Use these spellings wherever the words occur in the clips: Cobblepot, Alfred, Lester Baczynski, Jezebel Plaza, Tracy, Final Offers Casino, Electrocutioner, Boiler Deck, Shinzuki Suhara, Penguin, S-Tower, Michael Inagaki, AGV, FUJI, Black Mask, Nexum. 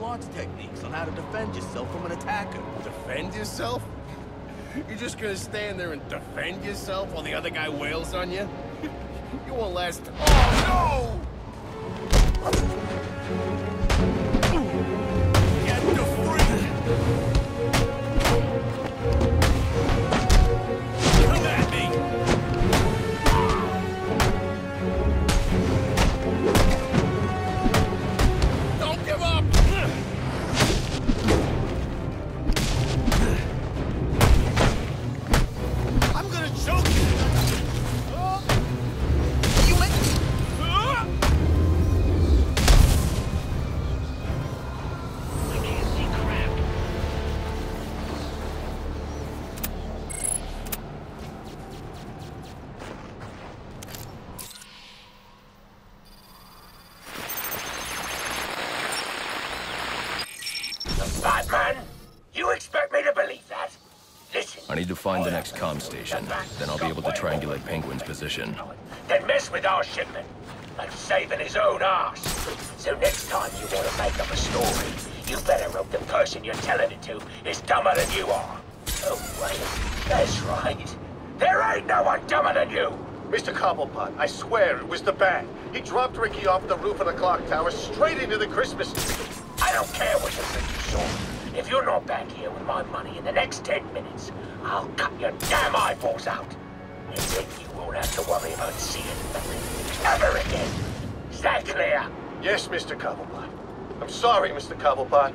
martial arts techniques on how to defend yourself from an attacker. Defend yourself? You're just gonna stand there and defend yourself while the other guy wails on you? You won't last. Oh no! Get the freak! Find the next comm station, then I'll be able to triangulate Penguin's position. Then mess with our shipment. And saving his own ass. So next time you want to make up a story, you better hope the person you're telling it to is dumber than you are. Oh, wait. That's right. There ain't no one dumber than you! Mr. Cobblepot, I swear it was the bat. He dropped Ricky off the roof of the clock tower straight into the Christmas tree. I don't care what you think you saw. If you're not back here with my money in the next 10 minutes, I'll cut your damn eyeballs out. And then you won't have to worry about seeing nothing ever again. Is that clear? Yes, Mr. Cobblepot. I'm sorry, Mr. Cobblepot.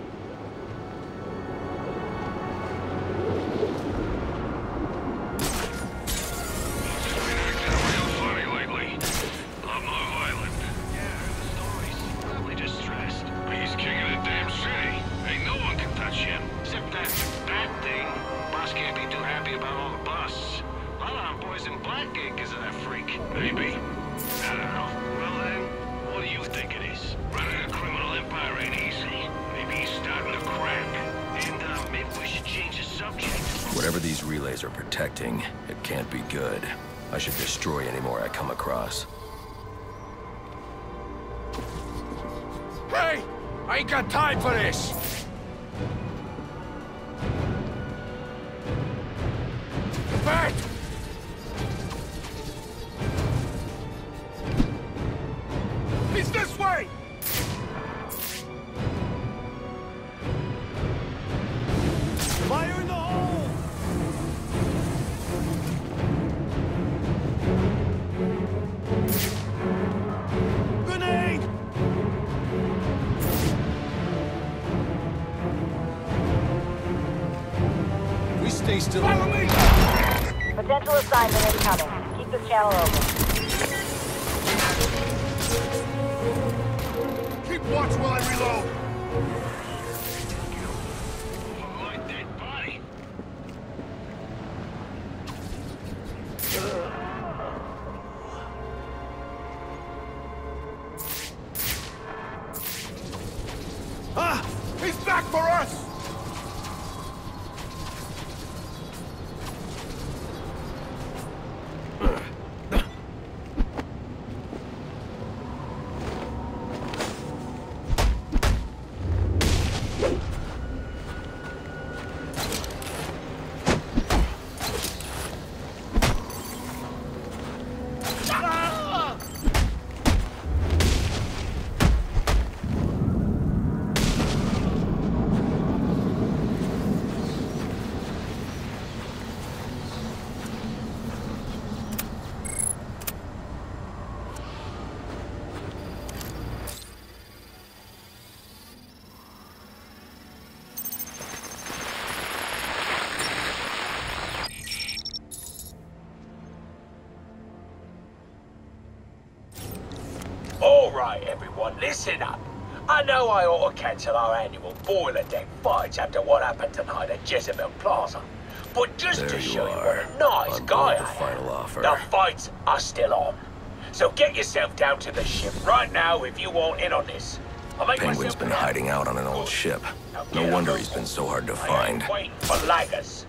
Potential assignment incoming. Keep this channel open. Keep watch while I reload. Listen up. I know I ought to cancel our annual Boiler Deck fights after what happened tonight at Jezebel Plaza, but just to show you what a nice guy I am, the fights are still on. So get yourself down to the ship right now if you want in on this. Penguin's been hiding out on an old ship. No wonder he's been so hard to find. Waiting for laggers.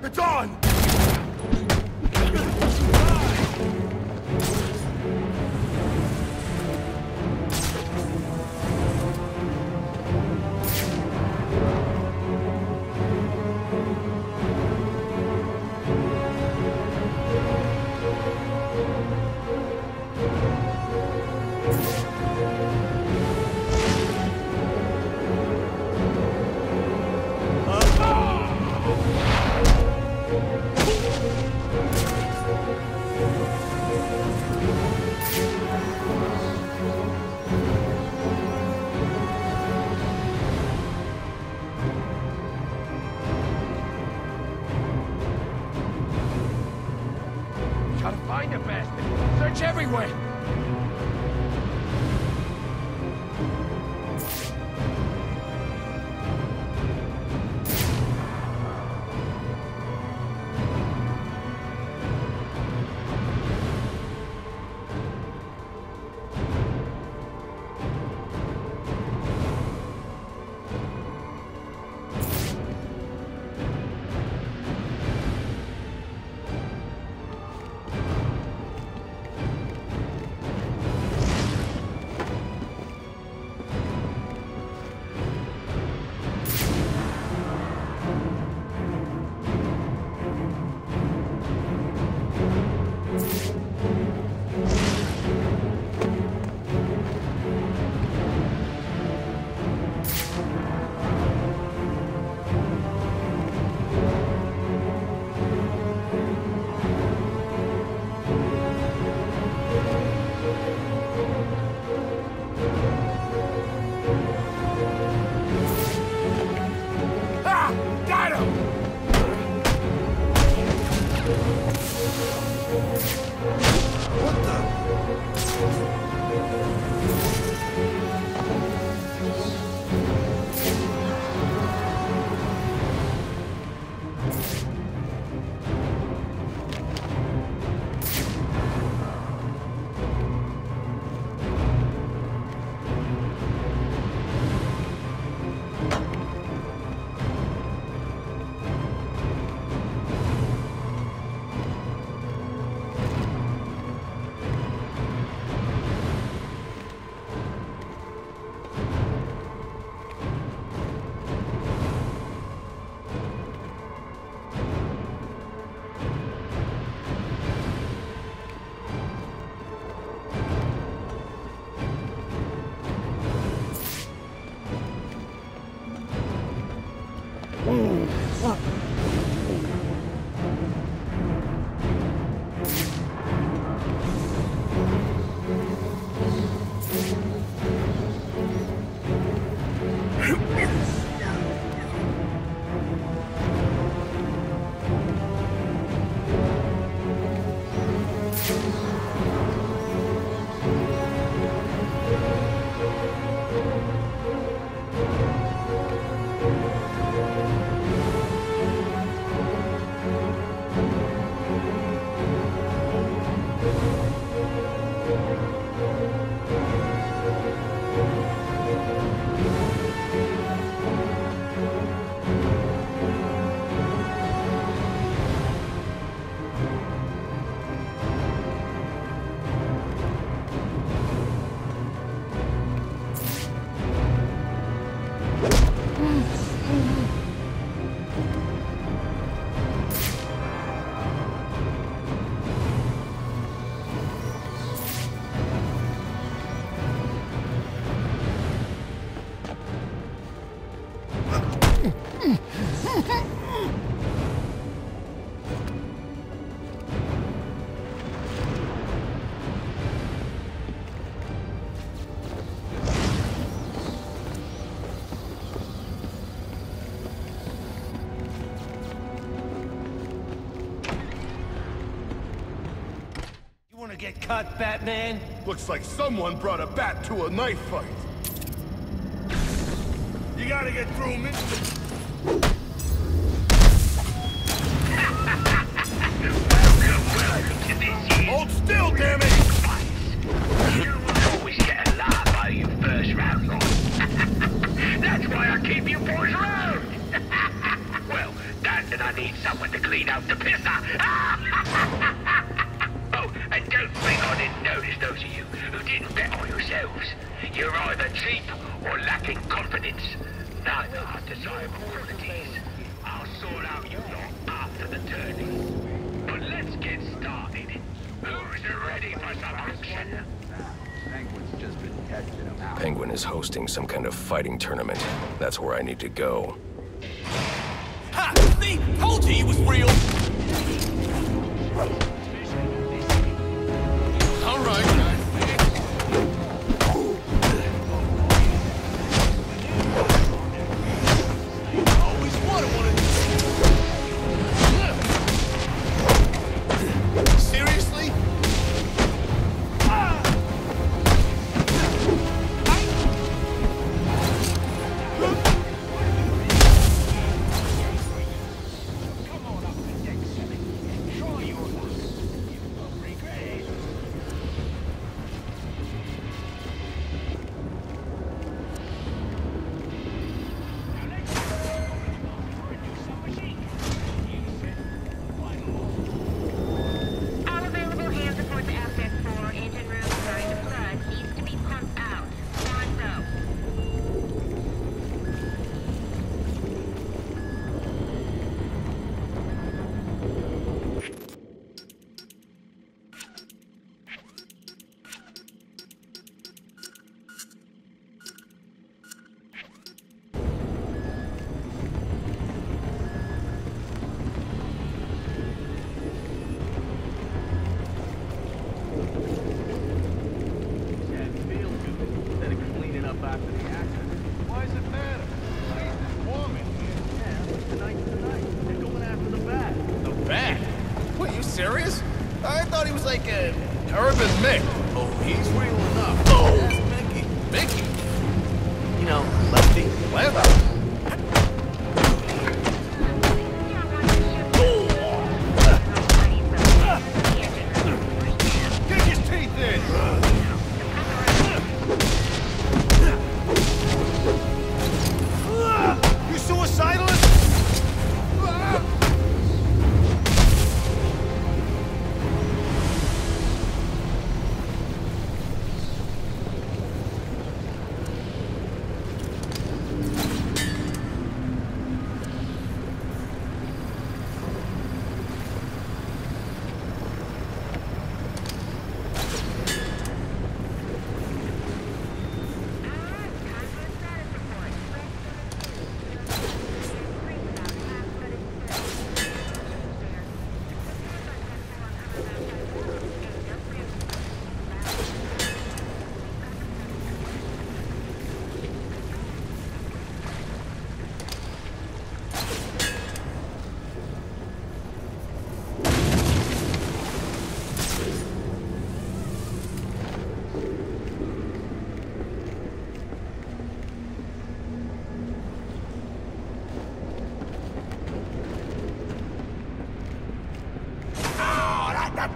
It's on! Get cut, Batman? Looks like someone brought a bat to a knife fight. You gotta get through, Mr. Hold still, damn it! You will always get alive by your first round, Roy. That's why I keep you boys around! Well, that's and I need someone to clean out the pisser. Oh, and don't think I didn't notice those of you who didn't bet on yourselves. You're either cheap or lacking confidence. Neither are desirable qualities. I'll sort out you lot after the turning. But let's get started. Who's ready for some action? Penguin is hosting some kind of fighting tournament. That's where I need to go. Ha! See? Told you he was real! All right.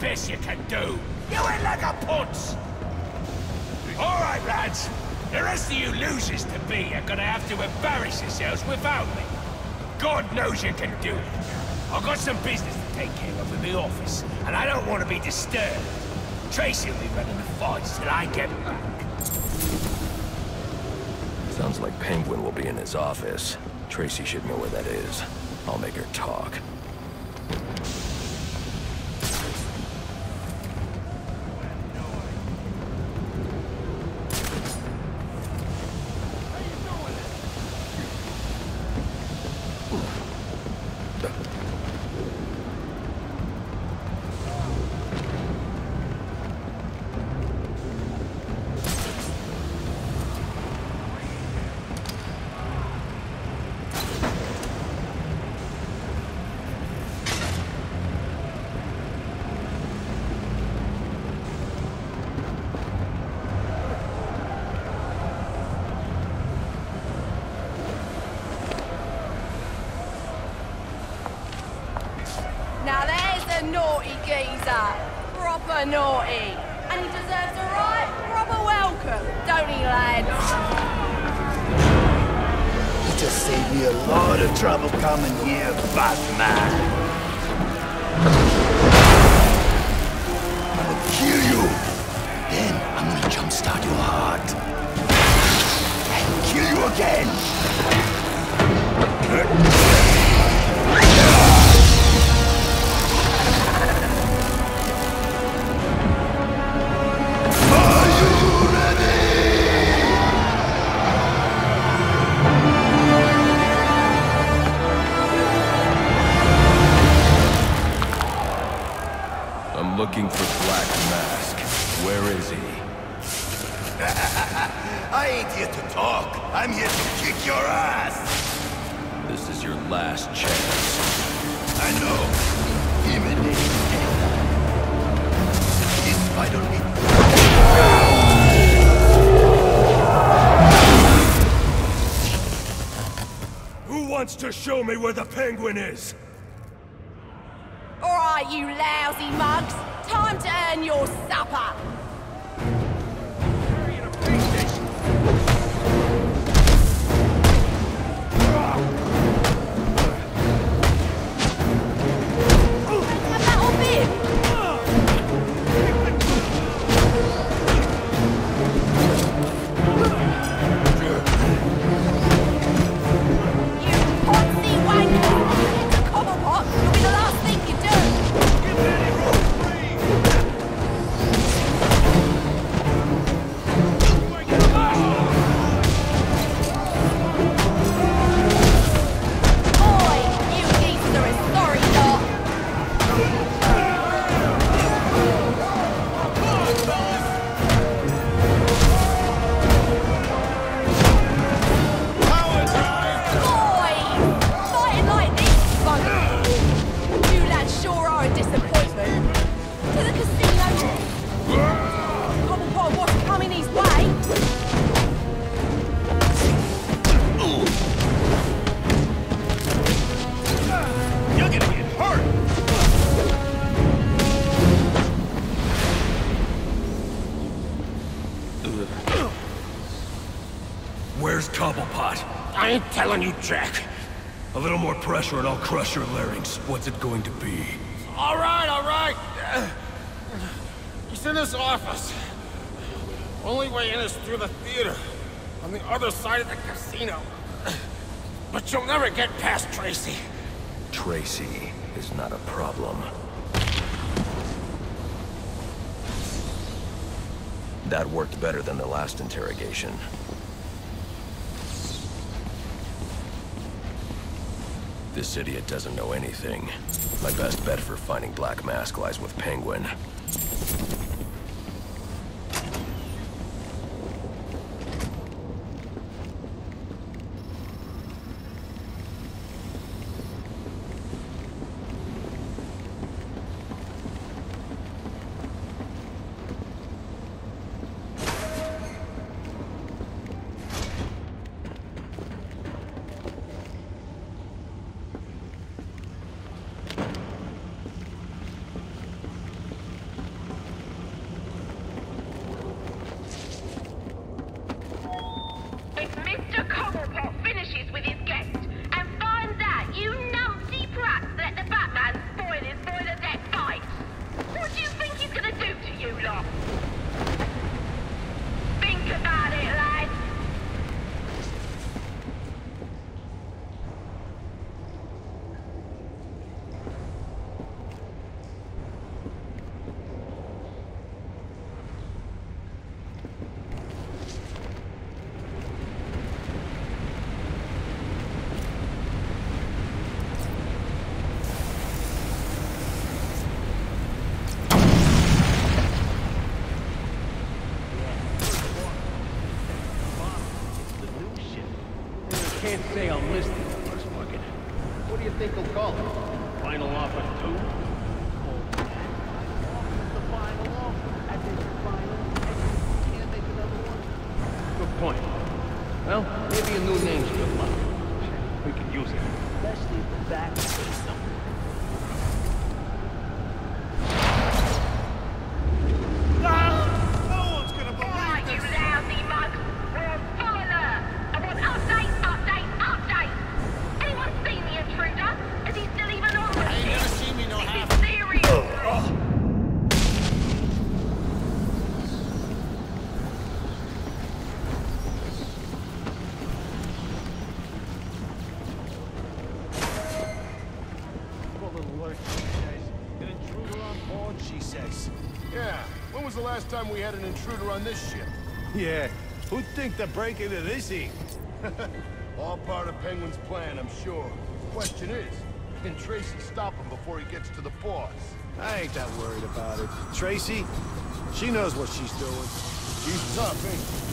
Best you can do. You ain't like a putz. All right, lads. The rest of you losers to be are gonna have to embarrass yourselves without me. God knows you can do it. I've got some business to take care of in the office, and I don't want to be disturbed. Tracy will be running the fights till I get back. Sounds like Penguin will be in his office. Tracy should know where that is. I'll make her talk. to save you a lot of trouble coming here, Batman. I'm gonna kill you. Then I'm gonna jumpstart your heart. And kill you again. Looking for Black Mask. Where is he? I ain't here to talk. I'm here to kick your ass. This is your last chance. I know. Imminent death. This fight on me. Who wants to show me where the Penguin is? All right, you lousy mugs. Time to earn your supper! Where's Cobblepot? I ain't telling you, Jack. A little more pressure and I'll crush your larynx. What's it going to be? All right, all right. He's in his office. Only way in is through the theater, on the other side of the casino. But you'll never get past Tracy. Tracy is not a problem. That worked better than the last interrogation. This idiot doesn't know anything. My best bet for finding Black Mask lies with Penguin. Can't say I'm listed in the first market. What do you think they'll call it? Final offer 2? The final offer. I think the final. You can't make another one. Good point. Well, maybe a new name's good luck. We could use it. Especially for that system. All right, you lousy mugs. We're full of nerve. I want updates, updates, updates. was the last time we had an intruder on this ship? Yeah, who'd think to break into this thing? All part of Penguin's plan, I'm sure. Question is, can Tracy stop him before he gets to the boss? I ain't that worried about it. Tracy, she knows what she's doing. She's tough, ain't she?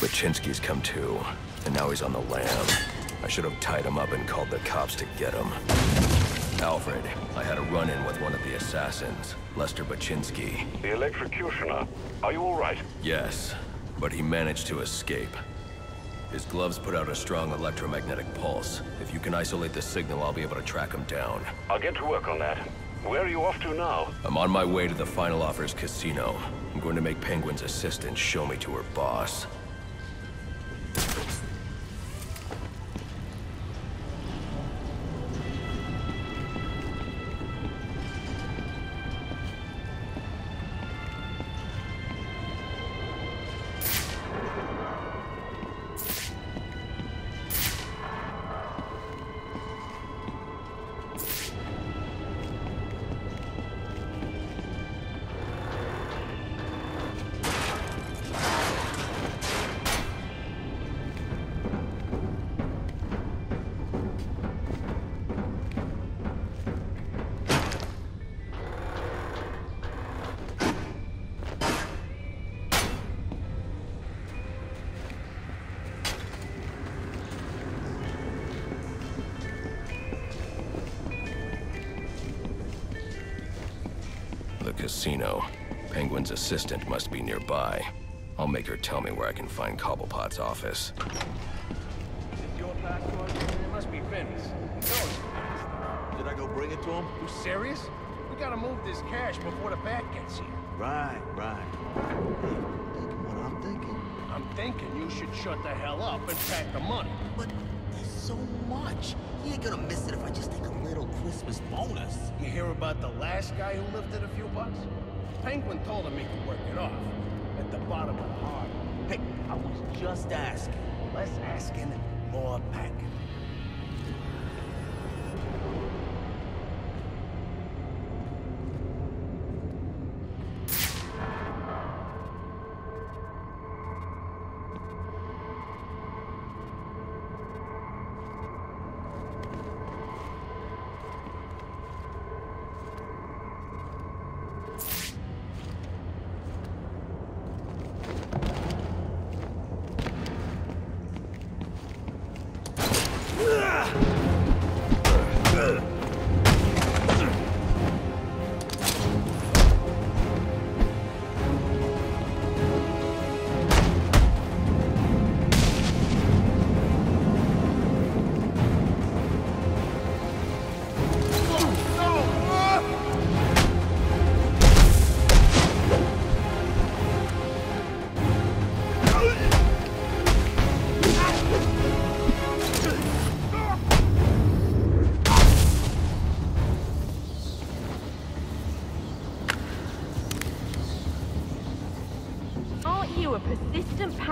Baczynski's come to, and now he's on the lam. I should have tied him up and called the cops to get him. Alfred, I had a run-in with one of the assassins, Lester Baczynski. The Electrocutioner. Are you all right? Yes, but he managed to escape. His gloves put out a strong electromagnetic pulse. If you can isolate the signal, I'll be able to track him down. I'll get to work on that. Where are you off to now? I'm on my way to the Final Offers Casino. I'm going to make Penguin's assistant show me to her boss. Casino. Penguin's assistant must be nearby. I'll make her tell me where I can find Cobblepot's office. Is it your last one? It must be Finn's. No. Did I go bring it to him? You serious? We gotta move this cash before the bat gets here. Right, right. Hey, thinking what I'm thinking? I'm thinking you should shut the hell up and pack the money. But there's so much. You ain't gonna miss it if I just take a little Christmas bonus. You hear about the last guy who lifted a few bucks? Penguin told him he could work it off. At the bottom of the heart. Hey, I was just asking. Less asking, more packing.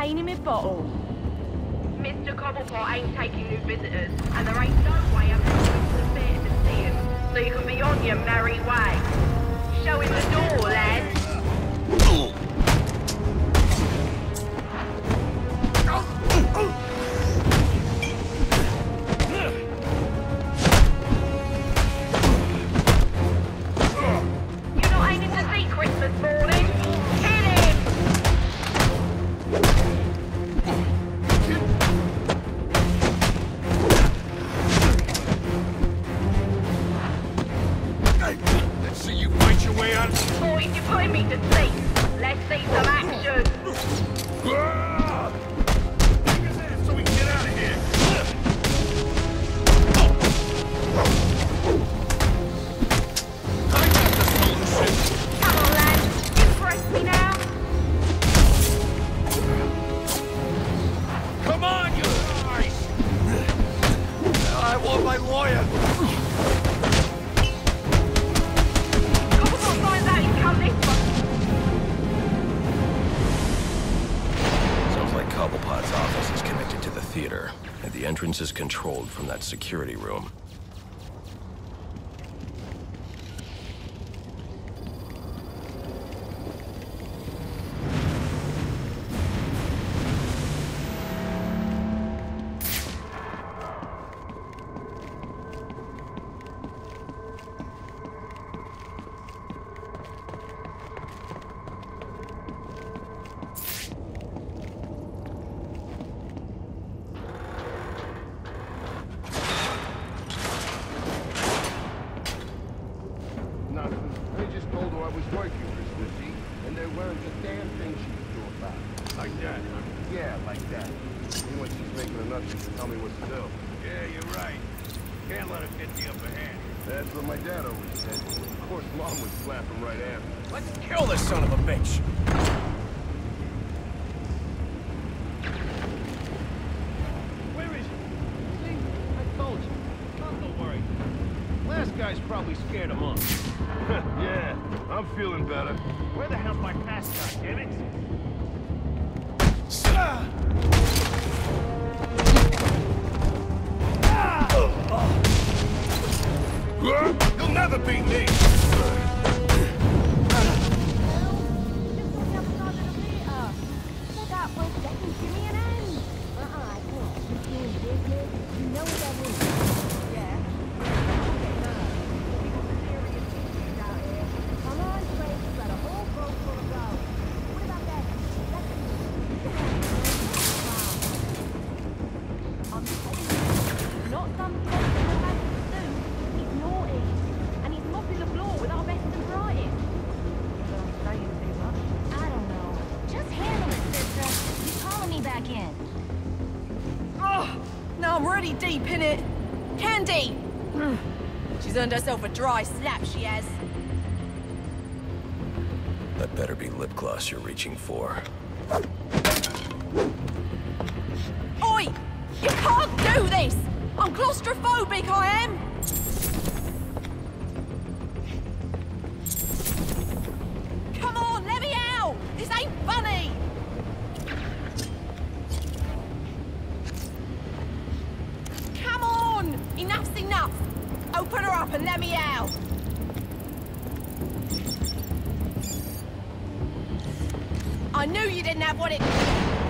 Pain in my bottle. Mr. Cobblepot ain't taking new visitors, and there ain't no way I'm going to the theatre to see him, so you can be on your merry way. Show him the door, lad. calling me to sleep. Let's see some action. Take his ass so we can get out of here. I got the stolen ship. Come on, lads. Impress me now. Come on, you guys. I want my lawyer. Cobblepot's office is connected to the theater, and the entrance is controlled from that security room. Herself a dry slap, she has. That better be lip gloss you're reaching for. Oi! You can't do this! I'm claustrophobic, I am! Come on, let me out! This ain't funny! Come on! Enough's enough! Open her up and let me out! I knew you didn't have what it...